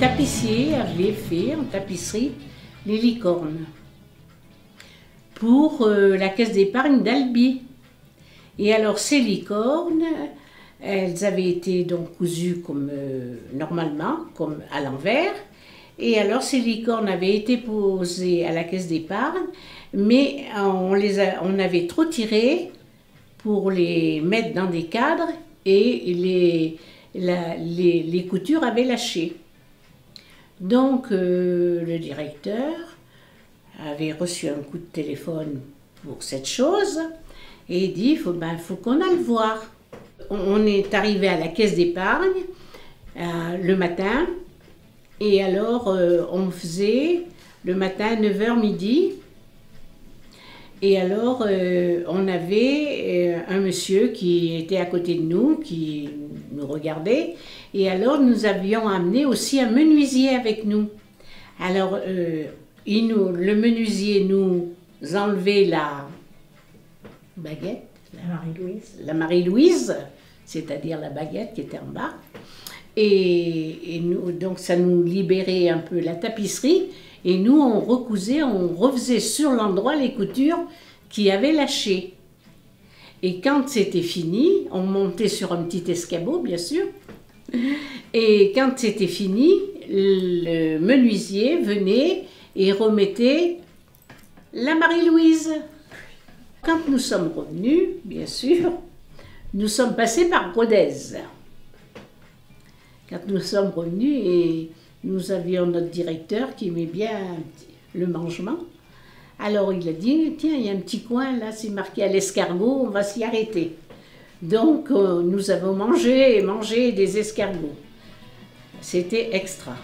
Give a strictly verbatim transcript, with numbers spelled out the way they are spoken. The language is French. tapissier avait fait en tapisserie les licornes pour euh, la caisse d'épargne d'Albi. Et alors ces licornes, elles avaient été donc cousues comme euh, normalement, comme à l'envers. Et alors ces licornes avaient été posées à la caisse d'épargne, mais on, les a, on avait trop tiré pour les mettre dans des cadres et les, la, les, les coutures avaient lâché. Donc euh, le directeur avait reçu un coup de téléphone pour cette chose et dit, faut, ben, faut qu'on aille voir. On, on est arrivé à la caisse d'épargne euh, le matin. Et alors, euh, on faisait le matin neuf heures midi. Et alors, euh, on avait euh, un monsieur qui était à côté de nous, qui nous regardait. Et alors, nous avions amené aussi un menuisier avec nous. Alors, euh, il nous, le menuisier nous enlevait la baguette, la Marie-Louise, c'est-à-dire la baguette qui était en bas. Et, et nous, donc ça nous libérait un peu la tapisserie et nous on recousait, on refaisait sur l'endroit les coutures qui avaient lâché. Et quand c'était fini, on montait sur un petit escabeau bien sûr, et quand c'était fini, le menuisier venait et remettait la Marie-Louise. Quand nous sommes revenus, bien sûr, nous sommes passés par Brodez. Quand nous sommes revenus et nous avions notre directeur qui aimait bien le mangement, alors il a dit, tiens, il y a un petit coin là, c'est marqué à l'escargot, on va s'y arrêter. Donc euh, nous avons mangé et mangé des escargots. C'était extra.